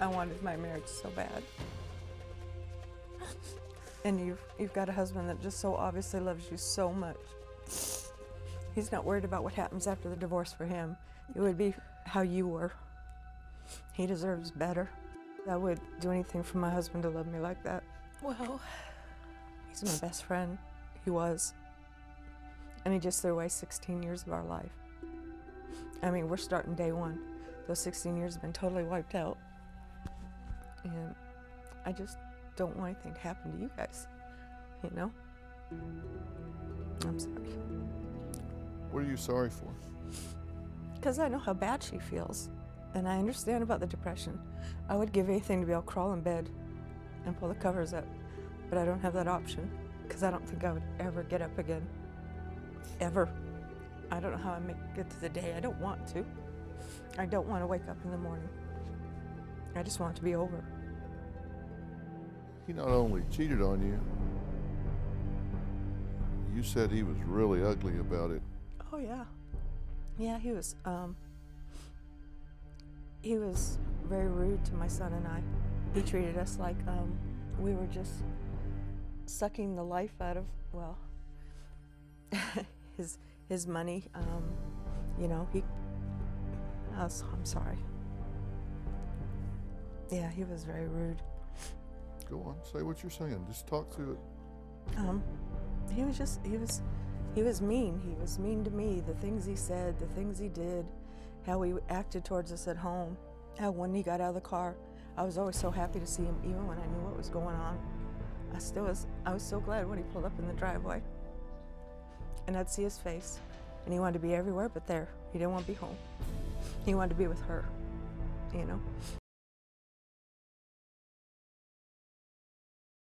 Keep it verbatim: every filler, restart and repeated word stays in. I wanted my marriage so bad. And you've, you've got a husband that just so obviously loves you so much. He's not worried about what happens after the divorce for him. It would be how you were. He deserves better. I would do anything for my husband to love me like that. Well, he's my best friend. He was. And he just threw away sixteen years of our life. I mean, we're starting day one. Those sixteen years have been totally wiped out. And I just don't want anything to happen to you guys, you know? I'm sorry. What are you sorry for? Because I know how bad she feels. And I understand about the depression. I would give anything to be able to crawl in bed and pull the covers up. But I don't have that option, because I don't think I would ever get up again. Ever. I don't know how I make it to the day. I don't want to. I don't want to wake up in the morning. I just want it to be over. He not only cheated on you, you said he was really ugly about it. Oh, yeah. Yeah, he was, um, he was very rude to my son and I. He treated us like um, we were just sucking the life out of, well, his his money. Um, you know, he, I was, I'm sorry. Yeah, he was very rude. Go on, say what you're saying. Just talk through it. Um, he was just, he was, he was mean. He was mean to me. The things he said, the things he did, how he acted towards us at home, how when he got out of the car, I was always so happy to see him, even when I knew what was going on. I still was, I was so glad when he pulled up in the driveway. And I'd see his face, and he wanted to be everywhere but there. He didn't want to be home. He wanted to be with her, you know?